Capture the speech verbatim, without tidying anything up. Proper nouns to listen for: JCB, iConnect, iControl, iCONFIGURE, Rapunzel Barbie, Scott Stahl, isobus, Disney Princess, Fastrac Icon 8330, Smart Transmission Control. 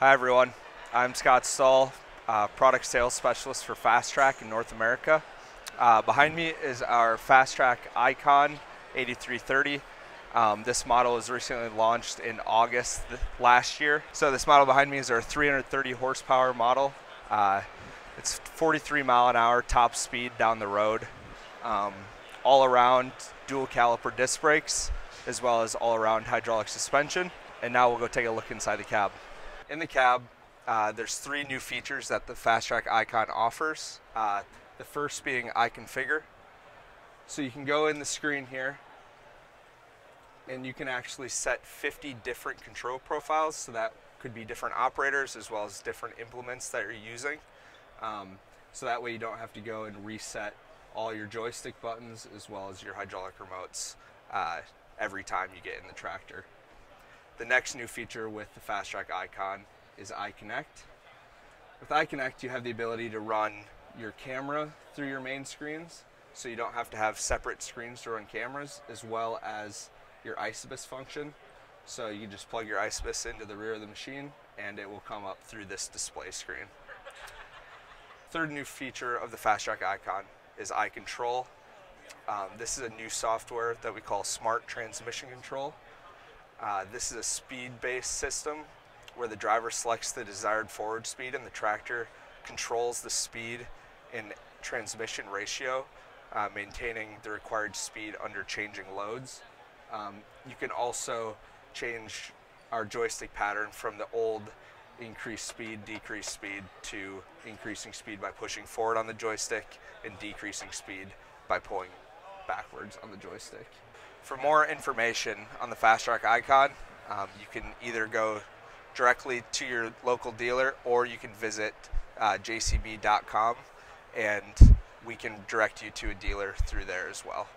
Hi everyone, I'm Scott Stahl, uh, product sales specialist for Fastrac in North America. Uh, behind me is our Fastrac Icon eighty-three thirty. Um, this model was recently launched in August last year. So this model behind me is our three hundred thirty horsepower model. Uh, it's forty-three mile an hour top speed down the road. Um, all around dual caliper disc brakes, as well as all around hydraulic suspension. And now we'll go take a look inside the cab. In the cab, uh, there's three new features that the Fastrac Icon offers. Uh, the first being iConfigure. So you can go in the screen here and you can actually set fifty different control profiles. So that could be different operators as well as different implements that you're using. Um, so that way you don't have to go and reset all your joystick buttons as well as your hydraulic remotes uh, every time you get in the tractor. The next new feature with the Fastrac Icon is iConnect. With iConnect, you have the ability to run your camera through your main screens, so you don't have to have separate screens to run cameras, as well as your isobus function. So you can just plug your isobus into the rear of the machine and it will come up through this display screen. Third new feature of the Fastrac Icon is iControl. Um, this is a new software that we call Smart Transmission Control. Uh, this is a speed-based system where the driver selects the desired forward speed and the tractor controls the speed and transmission ratio, uh, maintaining the required speed under changing loads. Um, you can also change our joystick pattern from the old increase speed, decrease speed to increasing speed by pushing forward on the joystick and decreasing speed by pulling backwards on the joystick. For more information on the Fastrac Icon, um, you can either go directly to your local dealer or you can visit uh, J C B dot com and we can direct you to a dealer through there as well.